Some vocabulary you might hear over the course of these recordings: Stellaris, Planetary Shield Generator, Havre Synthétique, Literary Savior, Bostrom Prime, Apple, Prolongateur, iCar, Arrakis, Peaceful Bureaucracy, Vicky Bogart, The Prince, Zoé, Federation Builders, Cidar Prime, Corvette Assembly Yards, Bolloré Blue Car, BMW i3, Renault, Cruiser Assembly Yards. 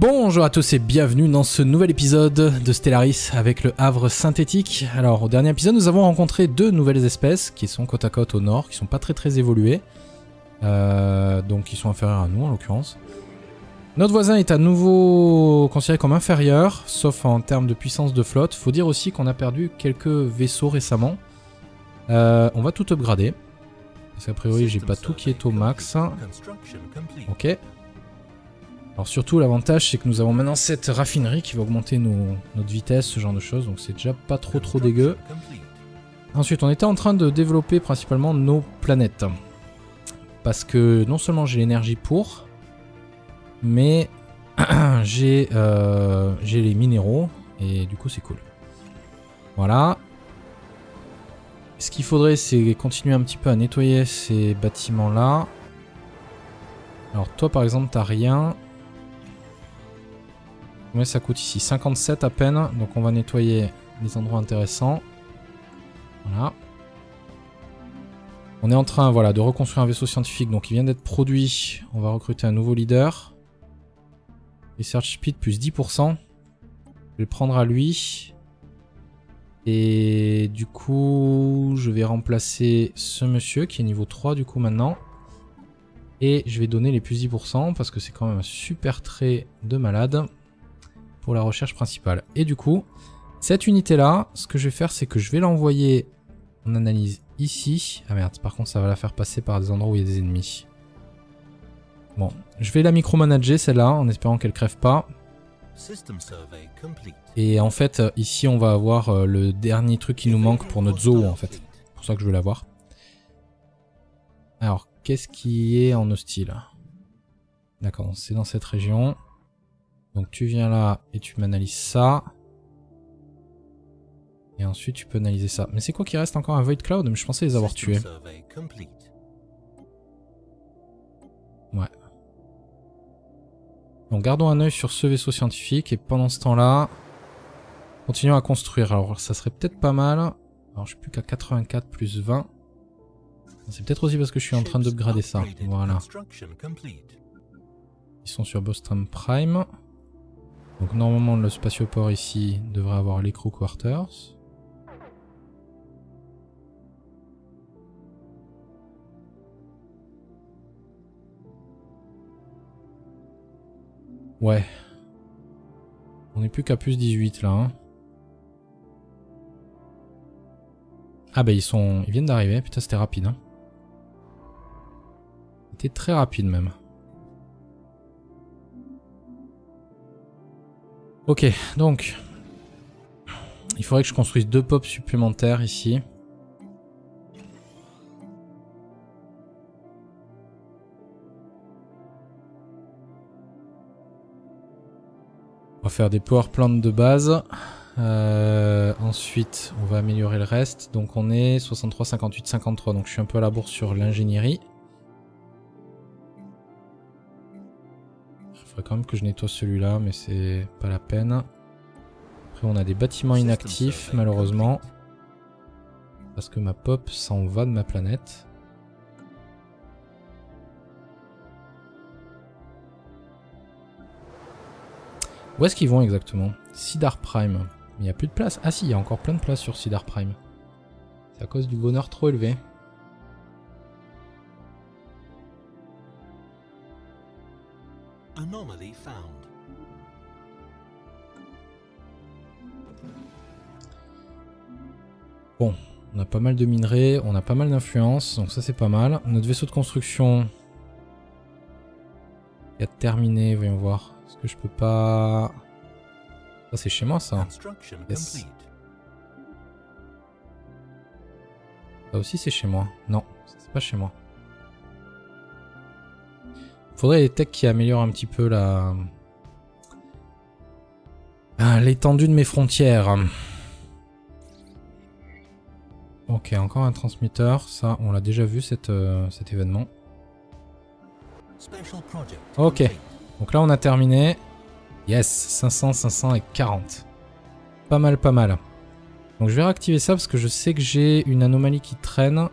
Bonjour à tous et bienvenue dans ce nouvel épisode de Stellaris avec le Havre Synthétique. Alors au dernier épisode nous avons rencontré deux nouvelles espèces qui sont côte à côte au nord, qui sont pas très évoluées, donc qui sont inférieures à nous en l'occurrence. Notre voisin est à nouveau considéré comme inférieur, sauf en termes de puissance de flotte. Faut dire aussi qu'on a perdu quelques vaisseaux récemment. On va tout upgrader. Parce qu'a priori j'ai pas tout qui est au max. Ok. Alors surtout l'avantage c'est que nous avons maintenant cette raffinerie qui va augmenter notre vitesse, ce genre de choses. Donc c'est déjà pas trop dégueu. Ensuite on était en train de développer principalement nos planètes. Parce que non seulement j'ai l'énergie pour... mais j'ai les minéraux et du coup c'est cool. Voilà. Ce qu'il faudrait c'est continuer un petit peu à nettoyer ces bâtiments là. Alors toi par exemple t'as rien. Combien ça coûte ici? 57 à peine. Donc on va nettoyer les endroits intéressants. Voilà. On est en train voilà, de reconstruire un vaisseau scientifique donc il vient d'être produit. On va recruter un nouveau leader. Research Speed plus 10%. Je vais prendre à lui. Et du coup, je vais remplacer ce monsieur qui est niveau 3 du coup maintenant. Et je vais donner les plus 10% parce que c'est quand même un super trait de malade pour la recherche principale. Et du coup, cette unité là, ce que je vais faire c'est que je vais l'envoyer en analyse ici. Ah merde, par contre ça va la faire passer par des endroits où il y a des ennemis. Bon, je vais la micromanager celle-là en espérant qu'elle crève pas. Et en fait, ici on va avoir le dernier truc qui nous manque pour notre zoo en fait. C'est pour ça que je veux l'avoir. Alors, qu'est-ce qui est en hostile? D'accord, c'est dans cette région. Donc tu viens là et tu m'analyses ça. Et ensuite tu peux analyser ça. Mais c'est quoi qui reste encore? Un Void Cloud? Mais je pensais les avoir tués. Ouais. Donc gardons un œil sur ce vaisseau scientifique et pendant ce temps-là, continuons à construire. Alors ça serait peut-être pas mal. Alors je suis plus qu'à 84 plus 20. C'est peut-être aussi parce que je suis en train d'upgrader ça. Voilà. Ils sont sur Bostrom Prime. Donc normalement le spatioport ici devrait avoir les crew quarters. Ouais. On n'est plus qu'à plus 18 là. Hein. Ah bah ils viennent d'arriver. Putain c'était rapide. Hein. C'était très rapide même. Ok donc. Il faudrait que je construise deux pops supplémentaires ici. On va faire des power plants de base. Ensuite, on va améliorer le reste. Donc on est 63, 58, 53. Donc je suis un peu à la bourre sur l'ingénierie. Il faudrait quand même que je nettoie celui-là, mais c'est pas la peine. Après on a des bâtiments inactifs, malheureusement. Parce que ma pop s'en va de ma planète. Où est-ce qu'ils vont exactement? Cidar Prime. Il n'y a plus de place. Ah si, il y a encore plein de place sur Cidar Prime. C'est à cause du bonheur trop élevé. Bon, on a pas mal de minerais, on a pas mal d'influence, donc ça c'est pas mal. Notre vaisseau de construction est terminé, voyons voir. Est-ce que je peux pas... Ça c'est chez moi ça. Yes. Ça aussi c'est chez moi. Non, c'est pas chez moi. Faudrait des techs qui améliorent un petit peu la... l'étendue de mes frontières. Ok, encore un transmetteur. Ça, on l'a déjà vu cet événement. Ok. Donc là on a terminé, yes, 500, 540, pas mal. Donc je vais réactiver ça parce que je sais que j'ai une anomalie qui traîne,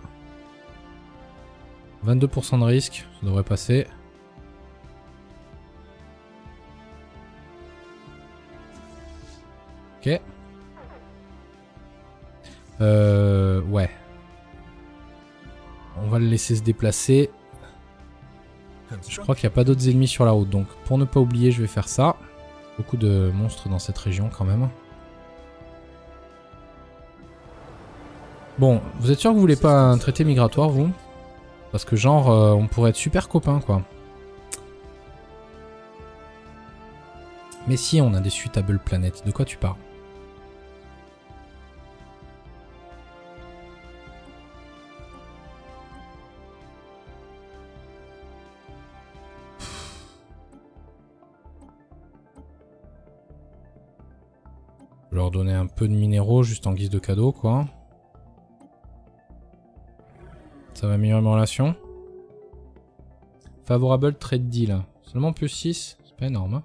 22% de risque, ça devrait passer. Ok. Ouais. On va le laisser se déplacer. Je crois qu'il n'y a pas d'autres ennemis sur la route. Donc pour ne pas oublier, je vais faire ça. Beaucoup de monstres dans cette région quand même. Bon, vous êtes sûr que vous voulez pas un traité migratoire, vous? Parce que genre, on pourrait être super copains, quoi. Mais si, on a des suitables planètes. De quoi tu parles? Je leur donner un peu de minéraux juste en guise de cadeau, quoi. Ça va améliorer mes relations. Favorable trade deal. Seulement plus 6, c'est pas énorme. Hein.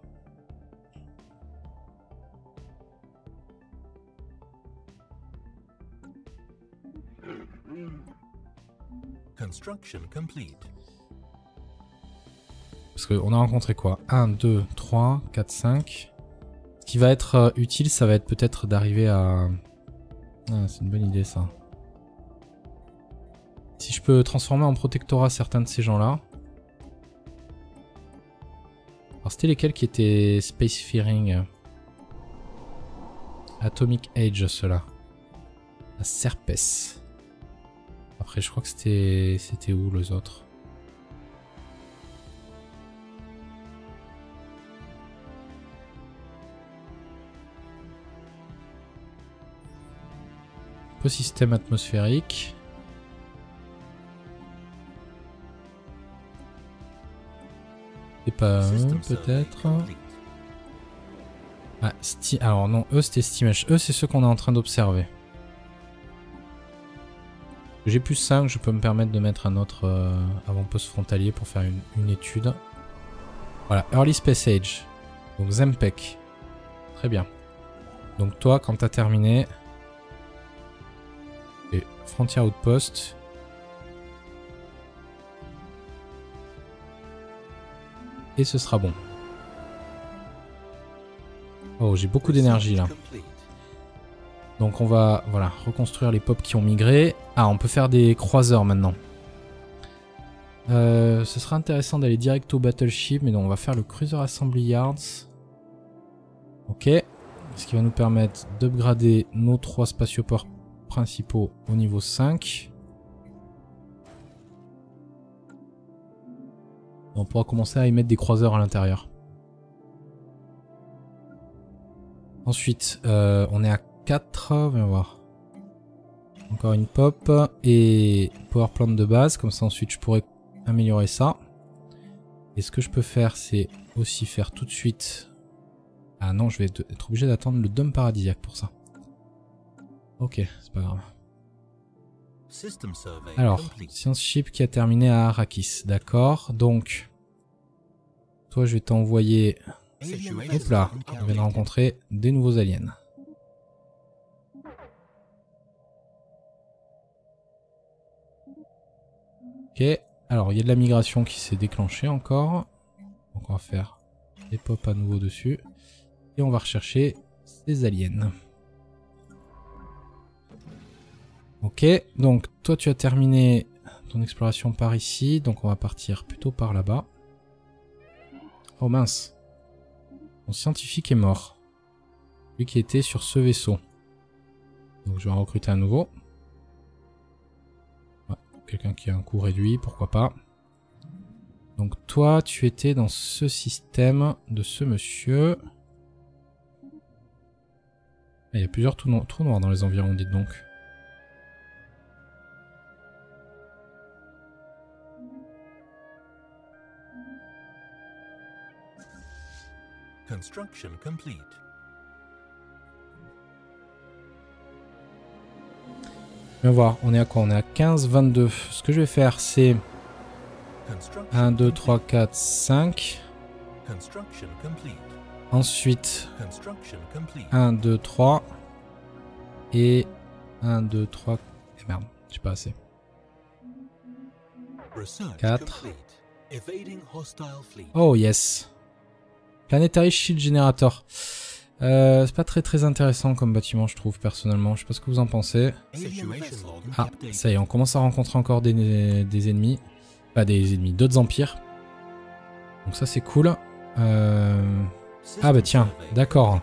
Construction complete. Parce qu'on a rencontré quoi? 1, 2, 3, 4, 5. Ce qui va être utile, ça va être peut-être d'arriver à... Ah, c'est une bonne idée ça. Si je peux transformer en protectorat certains de ces gens-là. Alors c'était lesquels qui étaient Spacefaring? Atomic Age, ceux-là. La Serpesse. Après, je crois que c'était où les autres? Écosystème atmosphérique. C'est pas eux, peut-être. Ah, alors non, eux c'était Steamage. Eux, c'est ceux qu'on est en train d'observer. J'ai plus 5, je peux me permettre de mettre un autre avant-poste frontalier pour faire une étude. Voilà, Early Space Age. Donc Zempec. Très bien. Donc toi, quand t'as terminé... Et Frontier Outpost... Et ce sera bon. Oh, j'ai beaucoup d'énergie là. Donc on va, voilà, reconstruire les pops qui ont migré. Ah, on peut faire des croiseurs maintenant. Ce sera intéressant d'aller direct au Battleship, mais non, on va faire le Cruiser Assembly Yards. Ok. Ce qui va nous permettre d'upgrader nos 3 spatioports principaux au niveau 5. On pourra commencer à y mettre des croiseurs à l'intérieur. Ensuite, on est à 4, viens voir. Encore une pop et power plant de base, comme ça ensuite je pourrais améliorer ça. Et ce que je peux faire, c'est aussi faire tout de suite... Ah non, je vais être obligé d'attendre le dôme paradisiaque pour ça. Ok, c'est pas grave. Alors, Science Ship qui a terminé à Arrakis, d'accord. Donc, toi je vais t'envoyer... Hop là, on vient de rencontrer des nouveaux aliens. Ok, alors il y a de la migration qui s'est déclenchée encore. Donc on va faire des pop à nouveau dessus. Et on va rechercher ces aliens. Ok, donc toi tu as terminé ton exploration par ici, donc on va partir plutôt par là-bas. Oh mince, mon scientifique est mort, lui qui était sur ce vaisseau. Donc je vais en recruter à nouveau. Ouais, quelqu'un qui a un coût réduit, pourquoi pas. Donc toi tu étais dans ce système de ce monsieur. Il y a plusieurs trous noirs dans les environs, dites donc. Construction complete. On va voir, on est à quoi? On est à 15, 22. Ce que je vais faire, c'est 1, 2, 3, 4, 5. Ensuite, 1, 2, 3. Et 1, 2, 3. Et merde, j'ai pas assez. 4. Oh yes! Planetary Shield Generator. C'est pas très intéressant comme bâtiment, je trouve, personnellement. Je sais pas ce que vous en pensez. Ah, ça y est, on commence à rencontrer encore des ennemis. Pas des ennemis, d'autres empires. Donc ça, c'est cool. Ah bah tiens, d'accord.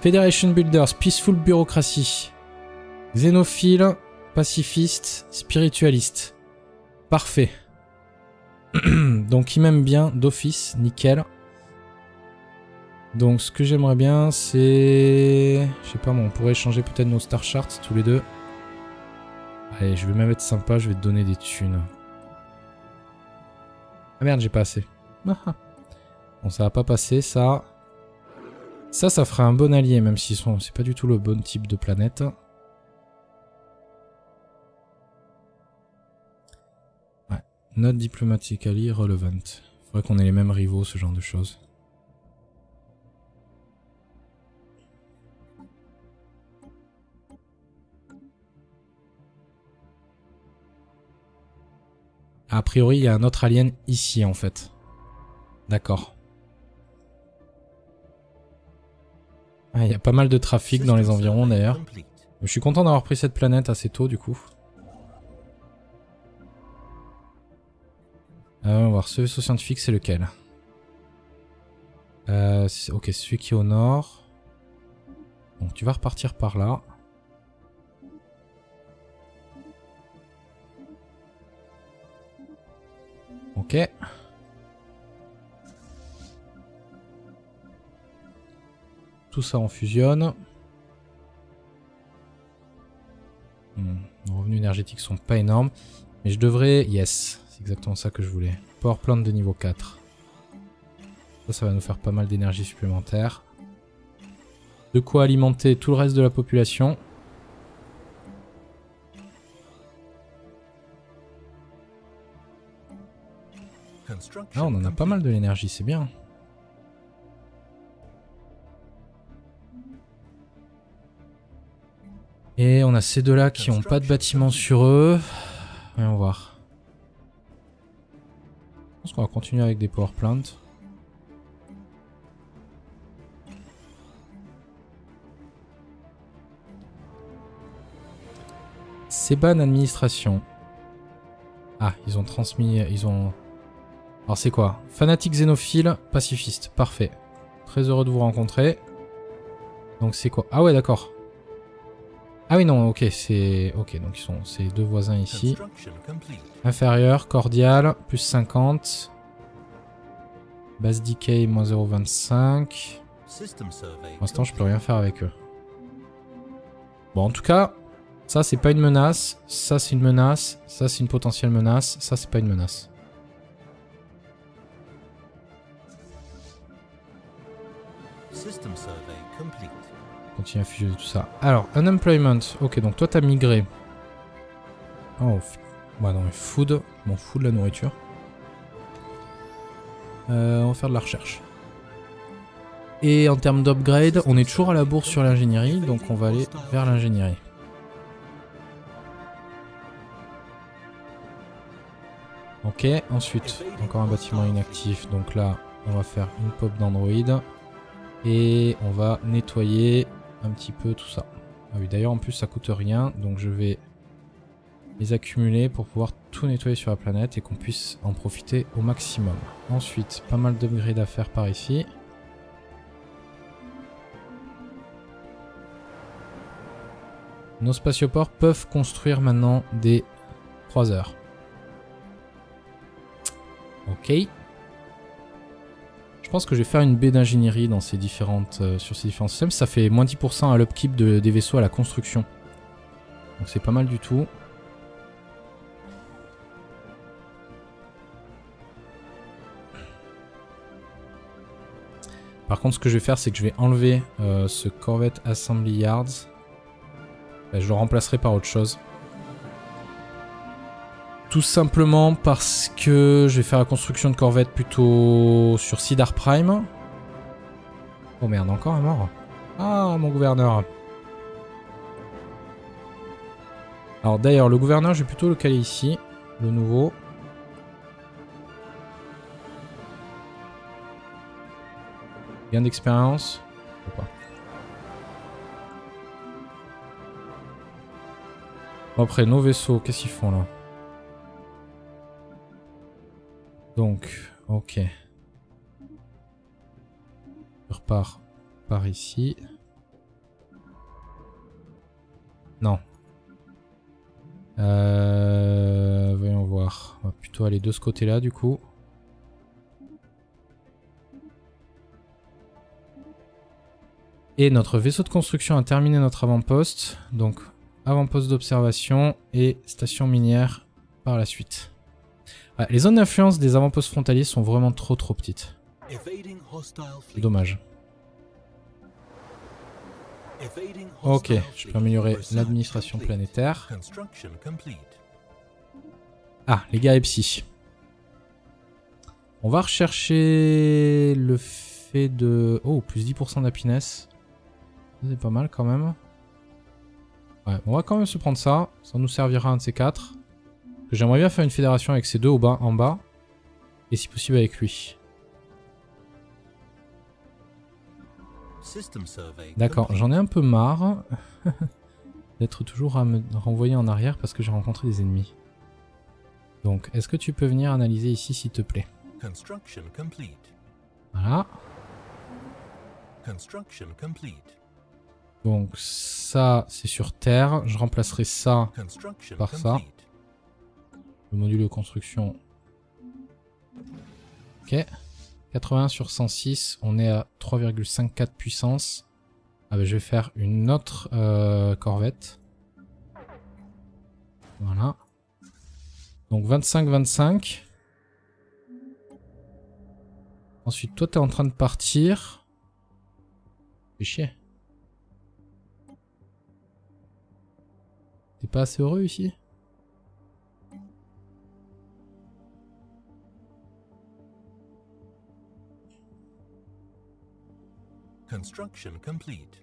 Federation Builders, Peaceful Bureaucracy. Xénophile, pacifiste, spiritualiste. Parfait. Donc il m'aime bien d'office, nickel. Donc ce que j'aimerais bien c'est... Je sais pas, on pourrait changer peut-être nos star charts tous les deux. Allez, je vais même être sympa, je vais te donner des thunes. Ah merde, j'ai pas assez. Bon, ça va pas passer, ça. Ça ferait un bon allié, même s'ils sont... C'est pas du tout le bon type de planète. Ouais, not diplomatically relevant. Faudrait qu'on ait les mêmes rivaux, ce genre de choses. A priori, il y a un autre alien ici, en fait. D'accord. Ah, il y a pas mal de trafic dans les environs, d'ailleurs. Je suis content d'avoir pris cette planète assez tôt, du coup. On va voir, ce vaisseau scientifique, c'est lequel? Ok, celui qui est au nord. Donc, tu vas repartir par là. Ok. Tout ça on fusionne. Nos revenus énergétiques sont pas énormes. Mais je devrais... Yes, c'est exactement ça que je voulais. Power plant de niveau 4. Ça va nous faire pas mal d'énergie supplémentaire. De quoi alimenter tout le reste de la population. Ah, on en a pas mal de l'énergie, c'est bien. Et on a ces deux-là qui n'ont pas de bâtiment sur eux. Voyons voir. Je pense qu'on va continuer avec des power plants. C'est ban administration. Ah, ils ont transmis... Ils ont... Alors c'est quoi? Fanatique xénophile, pacifiste, parfait. Très heureux de vous rencontrer. Donc c'est quoi? Ah ouais, d'accord. Ah oui non, ok, c'est... Ok, donc ils sont ces deux voisins ici. Inférieur, cordial, plus 50. Base decay, moins 0,25. Pour l'instant je peux rien faire avec eux. Bon en tout cas, ça c'est pas une menace, ça c'est une menace, ça c'est une potentielle menace, ça c'est pas une menace. Continue à fusionner tout ça. Alors, unemployment. Ok, donc toi t'as migré. Oh, bah non, mais food. Bon, food, la nourriture. On va faire de la recherche. Et en termes d'upgrade, on est toujours à la bourse sur l'ingénierie, donc on va aller vers l'ingénierie. Ok, ensuite, encore un bâtiment inactif. Donc là, on va faire une pop d'android. Et on va nettoyer un petit peu tout ça. Ah oui, d'ailleurs en plus ça coûte rien, donc je vais les accumuler pour pouvoir tout nettoyer sur la planète et qu'on puisse en profiter au maximum. Ensuite, pas mal d'upgrades à faire par ici. Nos spatioports peuvent construire maintenant des croiseurs. Ok. Je pense que je vais faire une baie d'ingénierie dans ces différentes, sur ces différents systèmes. Ça fait moins 10% à l'upkeep des vaisseaux à la construction. Donc c'est pas mal du tout. Par contre ce que je vais faire c'est que je vais enlever ce Corvette Assembly Yards. Là, je le remplacerai par autre chose. Tout simplement parce que je vais faire la construction de corvettes plutôt sur Cidar Prime. Oh merde, encore un mort. Ah, mon gouverneur. Alors d'ailleurs, le gouverneur, je vais plutôt le caler ici, le nouveau. Gain d'expérience. Bon, après, nos vaisseaux, qu'est-ce qu'ils font là? Donc, ok. Je repars par ici. Non. Voyons voir. On va plutôt aller de ce côté-là du coup. Et notre vaisseau de construction a terminé notre avant-poste. Donc avant-poste d'observation et station minière par la suite. Ah, les zones d'influence des avant-postes frontaliers sont vraiment trop petites. C'est dommage. Ok, je peux améliorer l'administration planétaire. Ah, les gars Epsi. On va rechercher le fait de... Oh, plus 10% d'happiness. C'est pas mal quand même. Ouais, on va quand même se prendre ça. Ça nous servira un de ces quatre. J'aimerais bien faire une fédération avec ces deux au bas, en bas. Et si possible avec lui. D'accord, j'en ai un peu marre d'être toujours à me renvoyer en arrière parce que j'ai rencontré des ennemis. Donc, est-ce que tu peux venir analyser ici, s'il te plaît? Voilà. Donc ça, c'est sur Terre. Je remplacerai ça par ça. Le module de construction. Ok. 81 sur 106, on est à 3,54 puissance. Ah bah je vais faire une autre corvette. Voilà. Donc 25-25. Ensuite, toi, t'es en train de partir. Fais chier. T'es pas assez heureux ici ? Construction complete.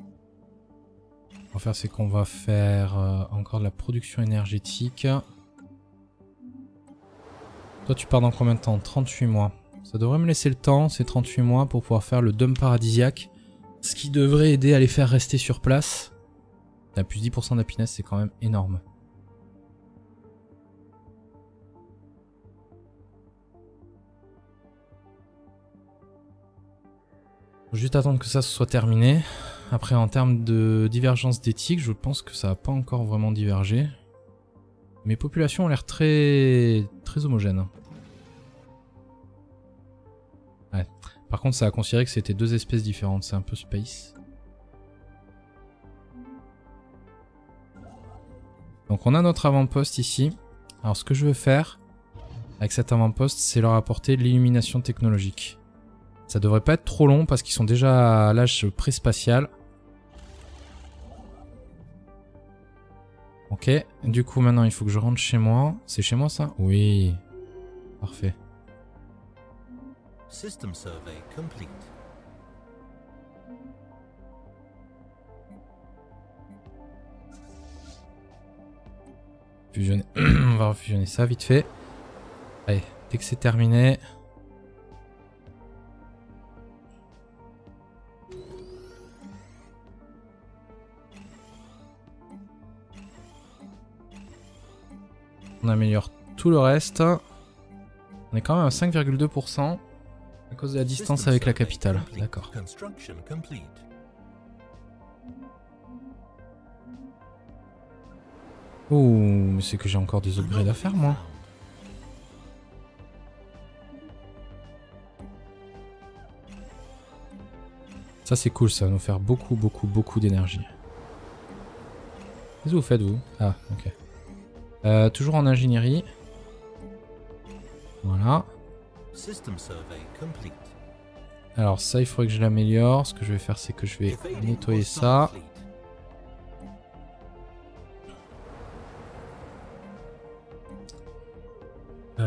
On va faire, c'est qu'on va faire encore de la production énergétique. Toi, tu pars dans combien de temps? 38 mois. Ça devrait me laisser le temps, ces 38 mois, pour pouvoir faire le dôme paradisiaque. Ce qui devrait aider à les faire rester sur place. T'as plus 10% d'happiness, c'est quand même énorme. Faut juste attendre que ça soit terminé. Après, en termes de divergence d'éthique, je pense que ça n'a pas encore vraiment divergé. Mes populations ont l'air très homogènes. Ouais. Par contre, ça a considéré que c'était deux espèces différentes. C'est un peu space. Donc on a notre avant-poste ici. Alors ce que je veux faire avec cet avant-poste, c'est leur apporter l'illumination technologique. Ça devrait pas être trop long parce qu'ils sont déjà à l'âge pré-spatial. Ok, du coup maintenant il faut que je rentre chez moi. C'est chez moi ça? Oui. Parfait. System survey complete. Fusionner. On va refusionner ça vite fait. Allez, dès que c'est terminé... On améliore tout le reste. On est quand même à 5,2% à cause de la distance avec la capitale. D'accord. Ouh, mais c'est que j'ai encore des upgrades à faire, moi. Ça, c'est cool, ça va nous faire beaucoup d'énergie. Qu'est-ce que vous faites, vous? Ah, ok. Toujours en ingénierie. Voilà. Alors ça, il faudrait que je l'améliore. Ce que je vais faire, c'est que je vais nettoyer ça. Ouais,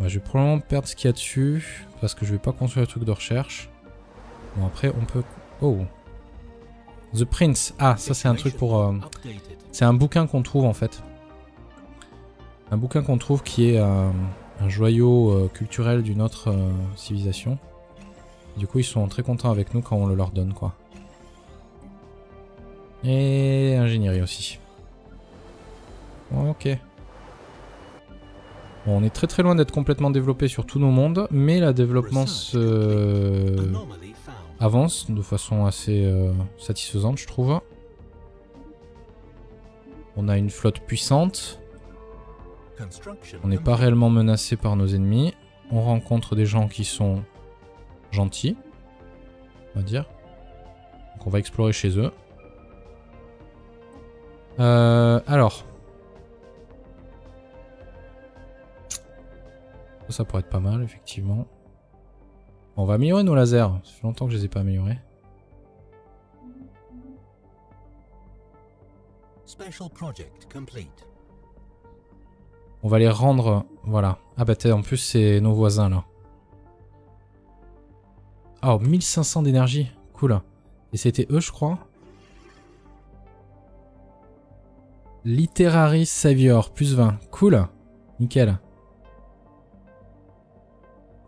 je vais probablement perdre ce qu'il y a dessus. Parce que je vais pas construire le truc de recherche. Bon, après, on peut... Oh! The Prince. Ah, ça c'est un truc pour... c'est un bouquin qu'on trouve en fait. Un bouquin qu'on trouve qui est un joyau culturel d'une autre civilisation. Du coup, ils sont très contents avec nous quand on le leur donne, quoi. Et ingénierie aussi. Ok. Bon, on est très loin d'être complètement développé sur tous nos mondes, mais la développement avance de façon assez satisfaisante, je trouve. On a une flotte puissante. On n'est pas réellement menacé par nos ennemis. On rencontre des gens qui sont gentils, on va dire. Donc on va explorer chez eux. Alors. Ça pourrait être pas mal, effectivement. On va améliorer nos lasers. Ça fait longtemps que je les ai pas améliorés. Special project complete. On va les rendre... Voilà. Ah bah en plus c'est nos voisins là. Oh, 1500 d'énergie. Cool. Et c'était eux je crois. Literary Savior, plus 20. Cool. Nickel.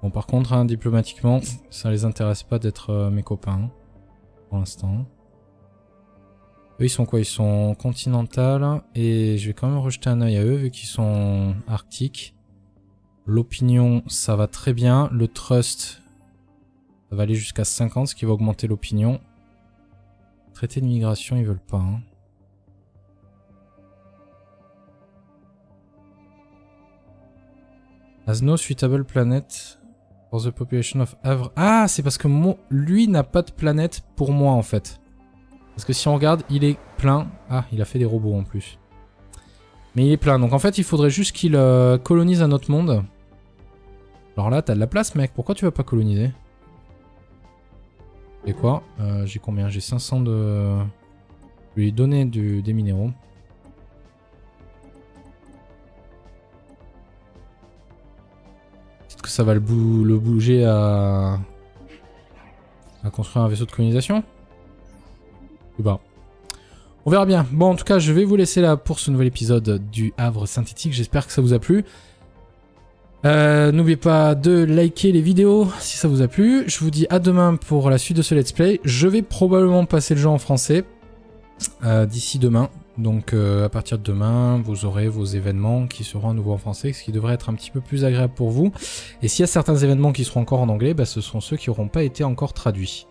Bon par contre, hein, diplomatiquement, ça les intéresse pas d'être mes copains. Hein, pour l'instant. Eux ils sont quoi? Ils sont continentales et je vais quand même rejeter un œil à eux vu qu'ils sont arctiques. L'opinion ça va très bien, le trust ça va aller jusqu'à 50 ce qui va augmenter l'opinion. Traité de migration ils veulent pas. Hein. As no suitable planet for the population of Havre. Ah c'est parce que lui n'a pas de planète pour moi en fait. Parce que si on regarde, il est plein. Ah, il a fait des robots en plus. Mais il est plein. Donc en fait, il faudrait juste qu'il colonise un autre monde. Alors là, t'as de la place, mec. Pourquoi tu vas pas coloniser? Et quoi? J'ai combien? J'ai 500 de... Je lui ai donné des minéraux. Peut-être que ça va le bouger à construire un vaisseau de colonisation. Bah, on verra bien. Bon, en tout cas, je vais vous laisser là pour ce nouvel épisode du Havre Synthétique. J'espère que ça vous a plu. N'oubliez pas de liker les vidéos si ça vous a plu. Je vous dis à demain pour la suite de ce let's play. Je vais probablement passer le jeu en français d'ici demain. Donc, à partir de demain, vous aurez vos événements qui seront à nouveau en français, ce qui devrait être un petit peu plus agréable pour vous. Et s'il y a certains événements qui seront encore en anglais, bah, ce sont ceux qui n'auront pas été encore traduits.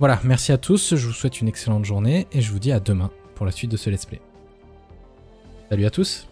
Voilà, merci à tous, je vous souhaite une excellente journée et je vous dis à demain pour la suite de ce let's play. Salut à tous!